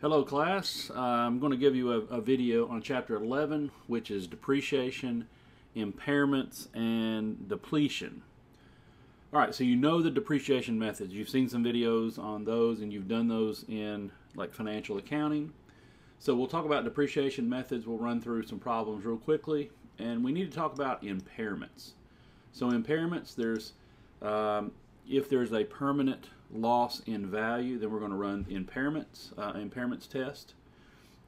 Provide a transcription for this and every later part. Hello class, I'm going to give you a video on chapter 11, which is depreciation, impairments, and depletion. Alright, so you know the depreciation methods. You've seen some videos on those and you've done those in like financial accounting. So we'll talk about depreciation methods, we'll run through some problems real quickly, and we need to talk about impairments. So impairments, there's if there's a permanent loss in value, then we're going to run impairments, test.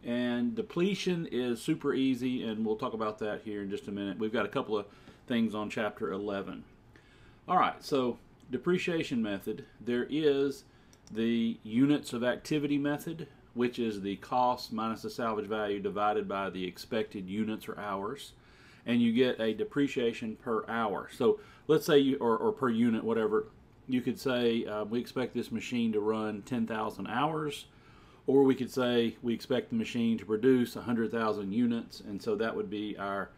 And depletion is super easy, and we'll talk about that here in just a minute. We've got a couple of things on chapter 11. All right, so depreciation method. There is the units of activity method, which is the cost minus the salvage value divided by the expected units or hours, and you get a depreciation per hour. So let's say you, or per unit, whatever. You could say we expect this machine to run 10,000 hours, or we could say we expect the machine to produce 100,000 units, and so that would be our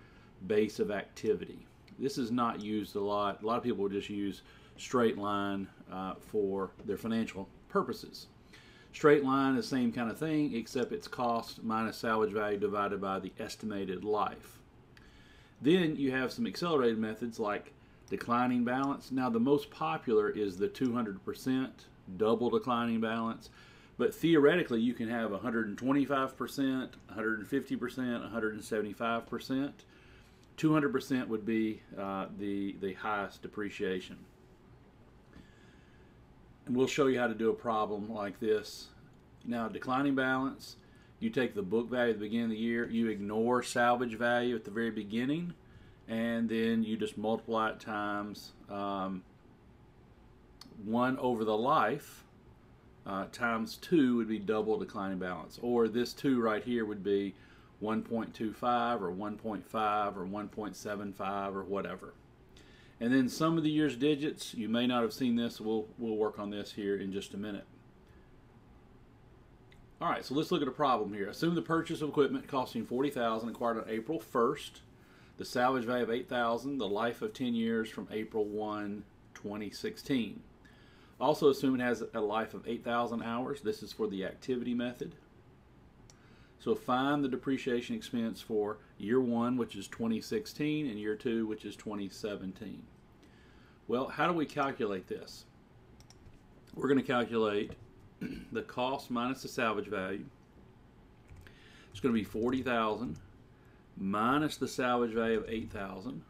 base of activity. This is not used a lot. A lot of people just use straight line for their financial purposes. Straight line is the same kind of thing, except it's cost minus salvage value divided by the estimated life. Then you have some accelerated methods like declining balance. Now the most popular is the 200% double declining balance, but theoretically you can have 125%, 150%, 175%. 200% would be the highest depreciation. And we'll show you how to do a problem like this. Now declining balance, you take the book value at the beginning of the year, you ignore salvage value at the very beginning, and then you just multiply it times 1 over the life, times 2 would be double declining balance, or this 2 right here would be 1.25 or 1.5 or 1.75 or whatever. And then some of the year's digits, you may not have seen this, we'll work on this here in just a minute. Alright, so let's look at a problem here. Assume the purchase of equipment costing $40,000 acquired on April 1st, the salvage value of $8,000, the life of 10 years from April 1, 2016. Also assume it has a life of 8,000 hours. This is for the activity method. So find the depreciation expense for year 1, which is 2016, and year 2, which is 2017. Well, how do we calculate this? We're going to calculate the cost minus the salvage value. It's going to be $40,000. Minus the salvage value of 8,000,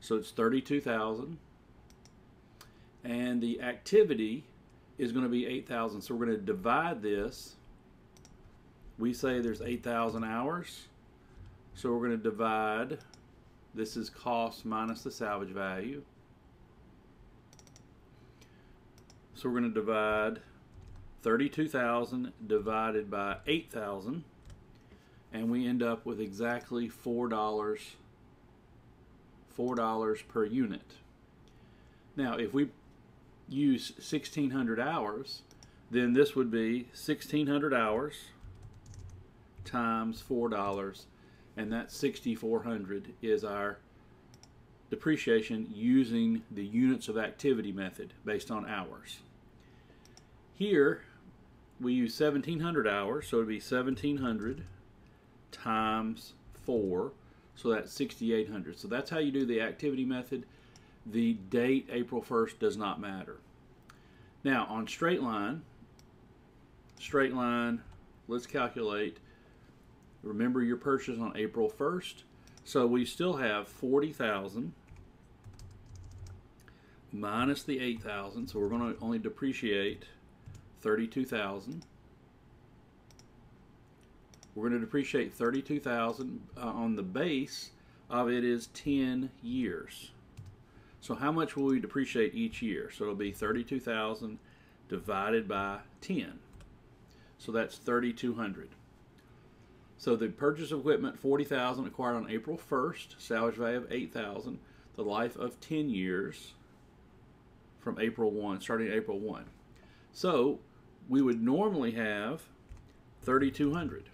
so it's 32,000, and the activity is going to be 8,000. So we're going to divide this. We say there's 8,000 hours, so we're going to divide. This is cost minus the salvage value, so we're going to divide 32,000 divided by 8,000. And we end up with exactly $4 per unit. Now if we use 1,600 hours, then this would be 1,600 hours times $4, and that 6,400 is our depreciation using the units of activity method based on hours. Here we use 1,700 hours, so it would be 1,700 times 4, so that's 6,800. So that's how you do the activity method. The date, April 1st, does not matter. Now on straight line, let's calculate. Remember your purchase on April 1st, so we still have 40,000 minus the 8,000, so we're going to only depreciate 32,000. We're going to depreciate 32,000 on the base of it is 10 years. So how much will we depreciate each year? So it'll be 32,000 divided by 10. So that's 3,200. So the purchase of equipment, 40,000 acquired on April 1st, salvage value of 8,000, the life of 10 years from April 1, starting April 1. So we would normally have 3,200.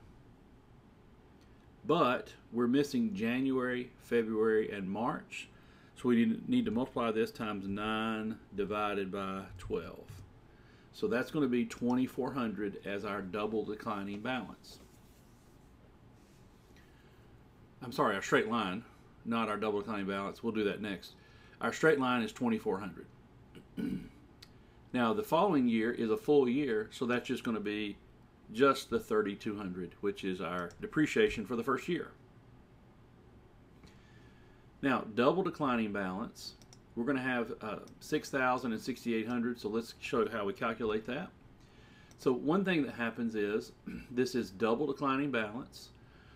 But we're missing January, February, and March, so we need to multiply this times 9 divided by 12. So that's going to be 2,400 as our double declining balance. I'm sorry, our straight line, not our double declining balance. We'll do that next. Our straight line is 2,400. Now, the following year is a full year, so that's just going to be just the 3,200, which is our depreciation for the first year. Now, double declining balance, we're going to have 6,000 and 6,800, so let's show how we calculate that. So one thing that happens is this is double declining balance.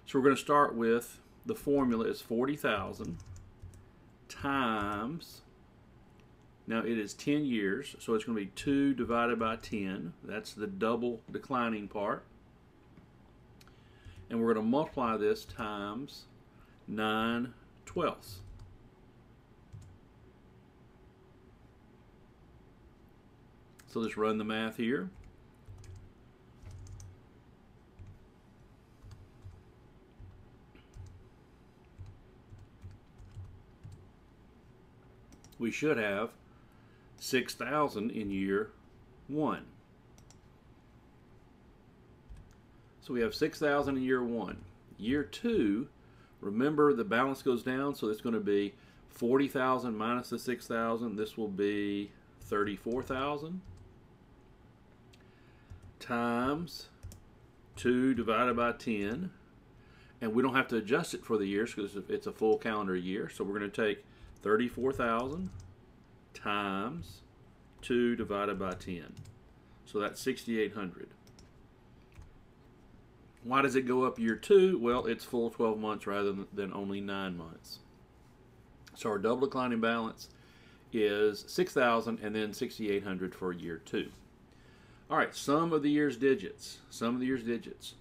So we're going to start with the formula is 40,000 times, now it is 10 years, so it's going to be 2 divided by 10. That's the double declining part. And we're going to multiply this times 9/12. So let's run the math here. We should have 6,000 in year 1. So we have 6,000 in year 1. Year 2, remember the balance goes down, so it's going to be 40,000 minus the 6,000. This will be 34,000 times 2 divided by 10. And we don't have to adjust it for the years because it's a full calendar year. So we're going to take 34,000 times 2 divided by 10. So that's 6,800. Why does it go up year 2? Well, it's full 12 months rather than only 9 months. So our double declining balance is 6,000 and then 6,800 for year 2. All right, sum of the year's digits. Sum of the year's digits.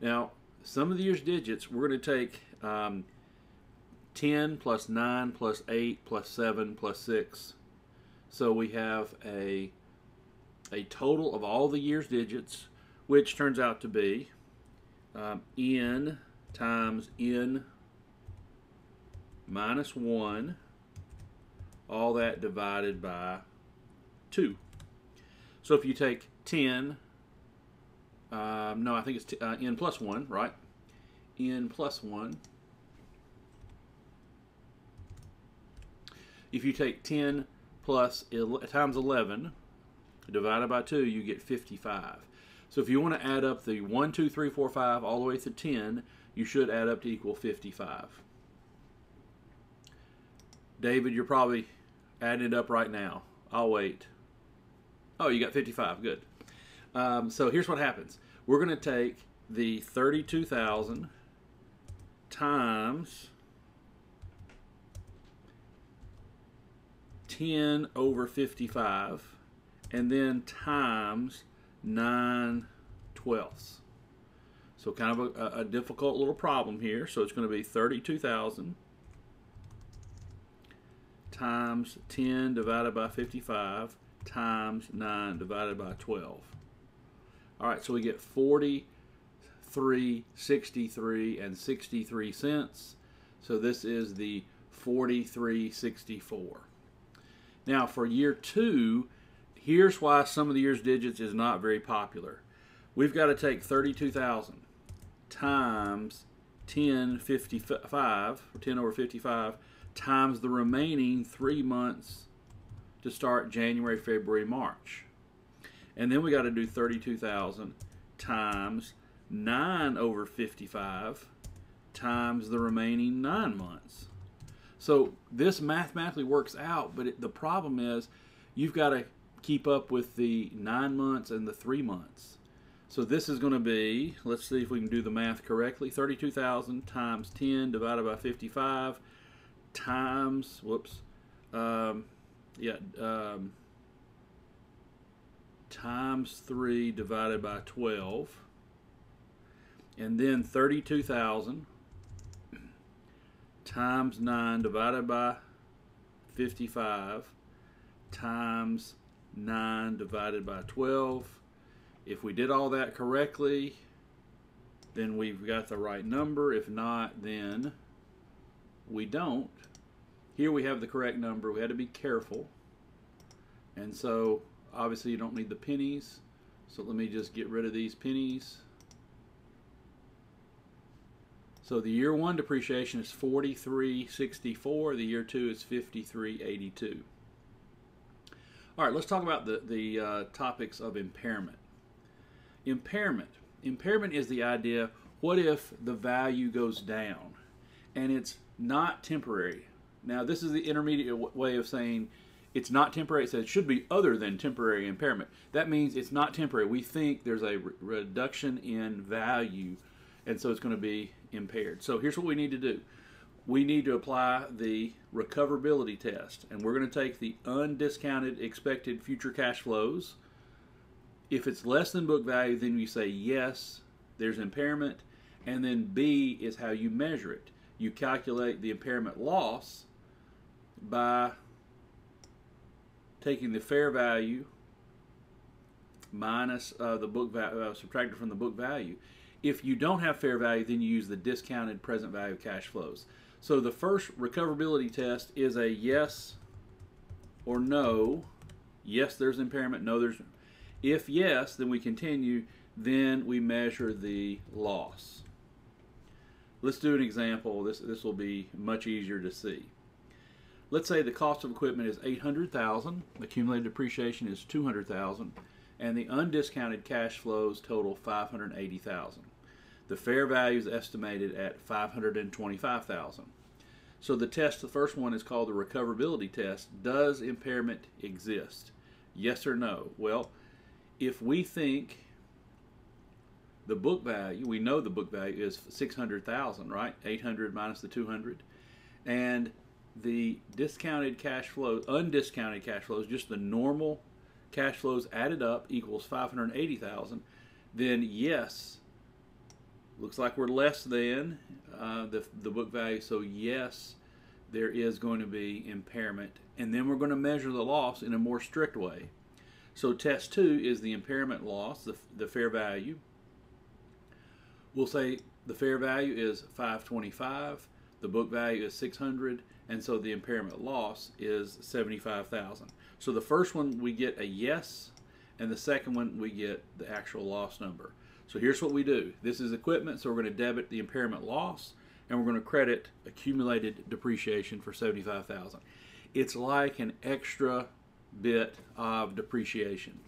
Now, sum of the year's digits, we're going to take 10 plus 9 plus 8 plus 7 plus 6. So we have a total of all the year's digits, which turns out to be n times n minus 1, all that divided by 2. So if you take 10, no, I think it's n plus 1, right? n plus 1. If you take 10 plus times 11 divided by 2, you get 55. So if you want to add up the 1, 2, 3, 4, 5 all the way to 10, you should add up to equal 55. David, you're probably adding it up right now. I'll wait. Oh, you got 55. Good. So here's what happens. We're going to take the 32,000 times 10 over 55 and then times 9/12. So kind of a difficult little problem here. So it's going to be 32,000 times 10 divided by 55 times 9 divided by 12. All right, so we get 43.63 and 63 cents. So this is the 43.64. Now for year 2, here's why sum of the year's digits is not very popular. We've got to take 32,000 times 1055, or 10 over 55, times the remaining 3 months to start January, February, March. And then we got to do 32,000 times 9 over 55 times the remaining 9 months. So this mathematically works out, but the problem is you've got to keep up with the 9 months and the 3 months. So this is going to be, let's see if we can do the math correctly, 32,000 times 10 divided by 55 times, whoops, times 3 divided by 12, and then 32,000 times 9 divided by 55 times 9 divided by 12. If we did all that correctly, then we've got the right number. If not, then we don't. Here we have the correct number. We had to be careful. And so Obviously you don't need the pennies, so let me just get rid of these pennies. So the year one depreciation is $43.64. The year two is $53.82. All right, let's talk about the topics of impairment. Impairment is the idea, what if the value goes down and it's not temporary? Now, this is the intermediate way of saying it's not temporary. It says it should be other than temporary impairment. That means it's not temporary. We think there's a reduction in value, and so it's going to be impaired. So here's what we need to do. We need to apply the recoverability test, and we're going to take the undiscounted expected future cash flows. If it's less than book value, then you say yes, there's impairment, and then B is how you measure it. You calculate the impairment loss by taking the fair value minus the book value, subtracted from the book value. If you don't have fair value, then you use the discounted present value of cash flows. So the first recoverability test is a yes or no. Yes, there's impairment. No, there's. If yes, then we continue. Then we measure the loss. Let's do an example. This will be much easier to see. Let's say the cost of equipment is $800,000, accumulated depreciation is $200,000, and the undiscounted cash flows total $580,000. The fair value is estimated at $525,000. So the test, the first one, is called the recoverability test. Does impairment exist? Yes or no? Well, if we think the book value, we know the book value is $600,000, right? 800 minus the 200. And the discounted cash flows, undiscounted cash flows, just the normal cash flows added up equals $580,000. Then yes, looks like we're less than the book value. So yes, there is going to be impairment. And then we're going to measure the loss in a more strict way. So test two is the impairment loss, the fair value. We'll say the fair value is $525, the book value is $600, and so the impairment loss is $75,000. So the first one we get a yes, and the second one we get the actual loss number. So here's what we do. This is equipment, so we're going to debit the impairment loss, and we're going to credit accumulated depreciation for $75,000. It's like an extra bit of depreciation.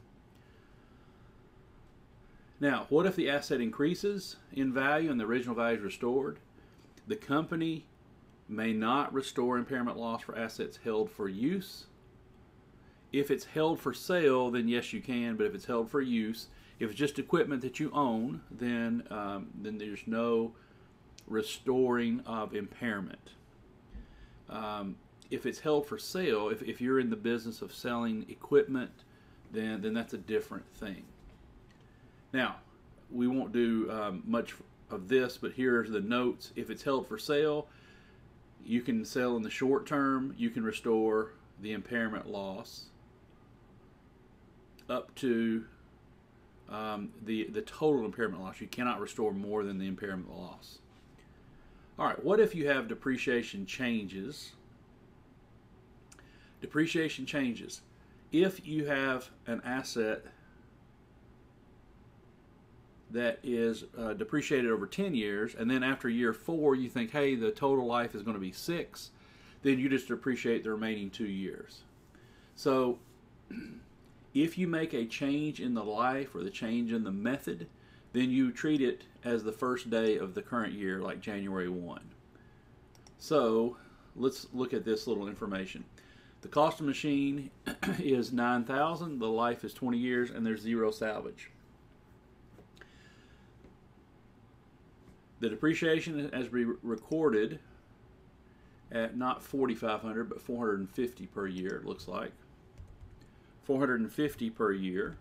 Now, what if the asset increases in value and the original value is restored? The company may not restore impairment loss for assets held for use. If it's held for sale, then yes, you can, but if it's held for use, if it's just equipment that you own, then there's no restoring of impairment. If it's held for sale, if you're in the business of selling equipment, then that's a different thing. Now, we won't do much of this, but here's the notes. If it's held for sale, you can sell in the short term. You can restore the impairment loss up to the total impairment loss. You cannot restore more than the impairment loss. All right, what if you have depreciation changes? Depreciation changes. If you have an asset that is depreciated over 10 years, and then after year 4 you think, hey, the total life is going to be 6, then you just depreciate the remaining 2 years. So if you make a change in the life or the change in the method, then you treat it as the first day of the current year, like January 1. So let's look at this little information. The cost of machine is $9,000, the life is 20 years, and there's 0 salvage. The depreciation has been recorded at not $4,500 but $450 per year, it looks like. $450 per year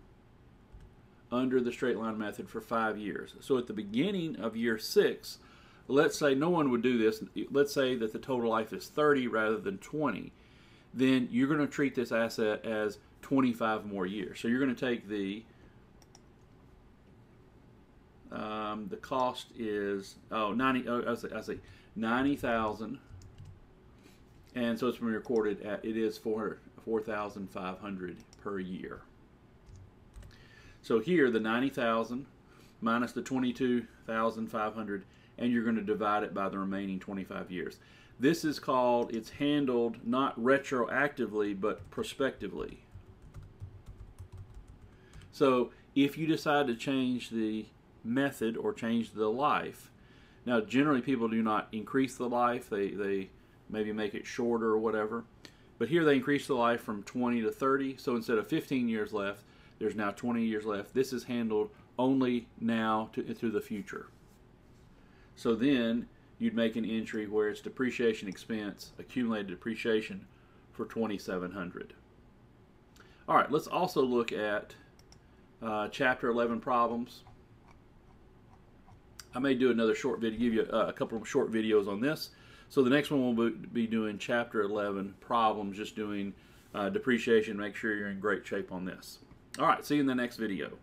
under the straight line method for 5 years. So at the beginning of year 6, let's say no one would do this. Let's say that the total life is 30 rather than 20. Then you're going to treat this asset as 25 more years. So you're going to take the cost is I see $90,000, and so it's been recorded at it is $4,500 per year. So here the 90,000 minus the 22,500, and you're going to divide it by the remaining 25 years. This is called, it's handled not retroactively but prospectively. So if you decide to change the method or change the life, now generally people do not increase the life, they maybe make it shorter or whatever, but here they increase the life from 20 to 30, so instead of 15 years left, there's now 20 years left. This is handled only now to the future. So then you'd make an entry where it's depreciation expense, accumulated depreciation for 2,700. All right, let's also look at Chapter 11 problems. I may do another short video, give you a couple of short videos on this. So the next one will be doing Chapter 11 problems, just doing depreciation. Make sure you're in great shape on this. All right, see you in the next video.